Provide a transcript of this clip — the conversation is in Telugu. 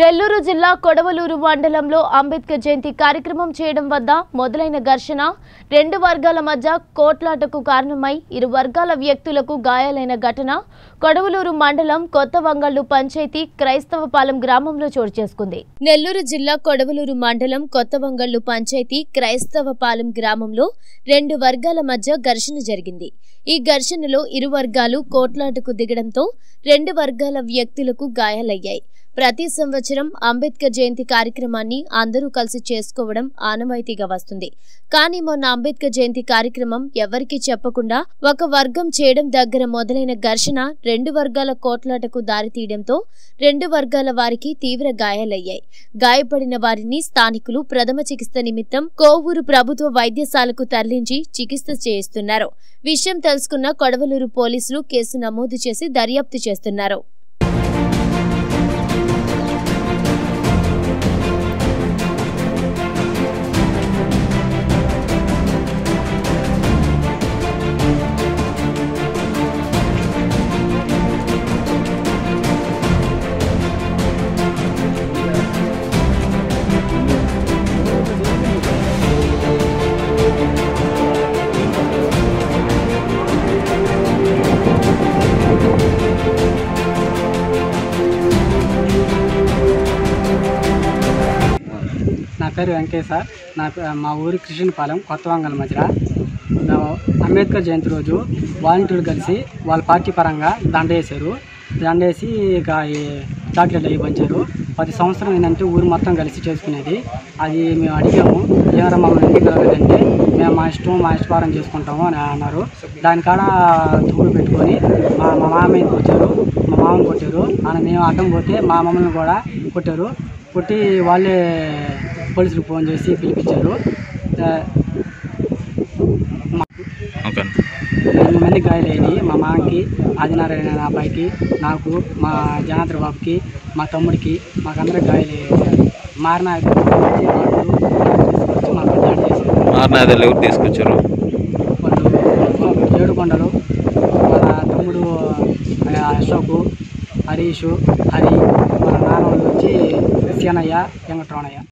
నెల్లూరు జిల్లా కొడవలూరు మండలంలో అంబెడ్కర్ జయంతి కార్యక్రమం చేయడం వద్ద మొదలైన ఘర్షణ రెండు వర్గాల మధ్య కోట్లాటకు కారణమై ఇరు వర్గాల వ్యక్తులకు గాయాలైన ఘటన కొడవలూరు మండలం కొత్తవంగళ్ళు పంచాయతీ క్రైస్తవపాలెం గ్రామంలో చోటు చేసుకుంది. నెల్లూరు జిల్లా కొడవలూరు మండలం కొత్తవంగళ్ళు పంచాయతీ క్రైస్తవపాలెం గ్రామంలో రెండు వర్గాల మధ్య ఘర్షణ జరిగింది. ఈ ఘర్షణలో ఇరు వర్గాలు కోట్లాటకు దిగడంతో రెండు వర్గాల వ్యక్తులకు గాయాలయ్యాయి. ప్రతి సంవత్సరం అంబేద్కర్ జయంతి కార్యక్రమాన్ని అందరూ కలిసి చేసుకోవడం ఆనవాయితీగా వస్తుంది. కానీ మొన్న అంబేద్కర్ జయంతి కార్యక్రమం ఎవరికీ చెప్పకుండా ఒక వర్గం చేయడం దగ్గర మొదలైన ఘర్షణ రెండు వర్గాల కోట్లాటకు దారితీయడంతో రెండు వర్గాల వారికి తీవ్ర గాయాలయ్యాయి. గాయపడిన వారిని స్థానికులు ప్రథమ చికిత్స నిమిత్తం కోవూరు ప్రభుత్వ వైద్యశాలకు తరలించి చికిత్స చేయిస్తున్నారు. విషయం తెలుసుకున్న కొడవలూరు పోలీసులు కేసు నమోదు చేసి దర్యాప్తు చేస్తున్నారు. పేరు వెంకయ్య సార్. మా ఊరి కృష్ణపాలెం కొత్తవంగల మధ్య అంబేద్కర్ జయంతి రోజు వాలంటీర్లు కలిసి వాళ్ళ పార్టీ పరంగా దండ వేసి ఇక చాక్లెట్లు అవి పంచారు. 10 సంవత్సరం ఏంటంటే ఊరు మొత్తం కలిసి చేసుకునేది. అది మేము అడిగాము, ఏమరా మమ్మల్ని ఇంటికి రాలేదంటే మేము మా ఇష్టపారం చేసుకుంటాము అని అన్నారు. దానికాడ దుబ్బులు పెట్టుకొని మా మామయ్య కొట్టారు, మా మామని కొట్టారు, మేము అడ్డం పోతే మా మమ్మల్ని కూడా కొట్టారు. కొట్టి వాళ్ళే పోలీసులకు ఫోన్ చేసి పిలిపించారు. 2 మంది గాయలైనవి, మా మామకి, ఆదినారాయణ అనే అబ్బాయికి, నాకు, మా జనాద్ర బాబుకి, మా తమ్ముడికి, మాకందరూ గాయలయ్యాయి. మారనాథలు తీసుకొచ్చారు వాళ్ళు. 7 కొండలు, మన తమ్ముడు అశోక్, హరీష్, హరి, మన నాన్న వచ్చి సీనయ్య, వెంకటరామయ్య.